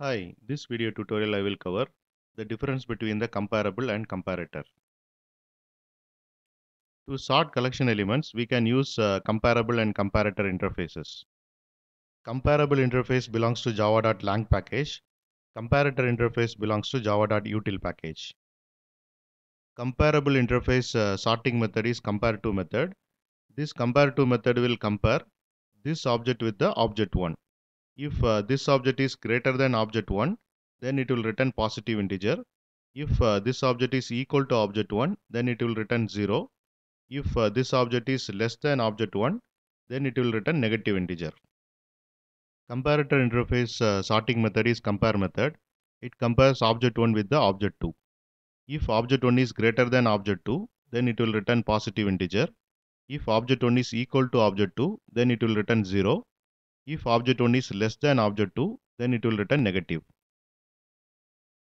Hi, this video tutorial I will cover the difference between the comparable and comparator. To sort collection elements, we can use comparable and comparator interfaces. Comparable interface belongs to java.lang package. Comparator interface belongs to java.util package. Comparable interface sorting method is compareTo method. This compareTo method will compare this object with the object 1. If this object is greater than object 1, then it will return positive integer. If this object is equal to object 1, then it will return 0. If this object is less than object 1, then it will return negative integer. Comparator interface sorting method is compare method. It compares object 1 with the object 2. If object 1 is greater than object 2, then it will return positive integer. If object 1 is equal to object 2, then it will return 0. If object 1 is less than object 2, then it will return negative.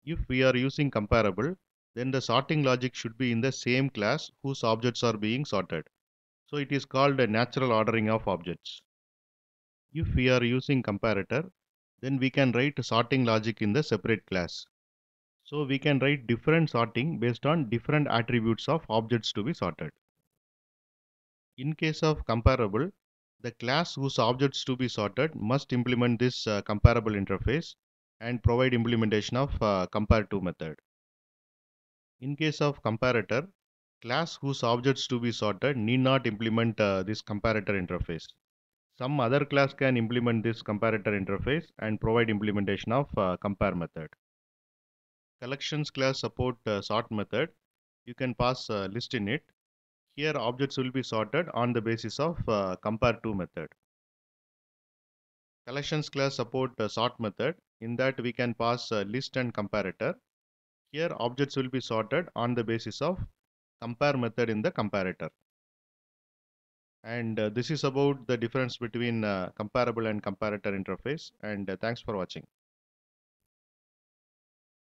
If we are using comparable, then the sorting logic should be in the same class whose objects are being sorted. So it is called a natural ordering of objects. If we are using comparator, then we can write sorting logic in the separate class. So we can write different sorting based on different attributes of objects to be sorted. In case of comparable, the class whose objects to be sorted must implement this comparable interface and provide implementation of compareTo method. In case of comparator, class whose objects to be sorted need not implement this comparator interface. Some other class can implement this comparator interface and provide implementation of compare method. Collections class support sort method. You can pass a list in it. Here objects will be sorted on the basis of compareTo method. Collections class support sort method. In that we can pass list and comparator. Here objects will be sorted on the basis of compare method in the comparator. And this is about the difference between comparable and comparator interface. And thanks for watching.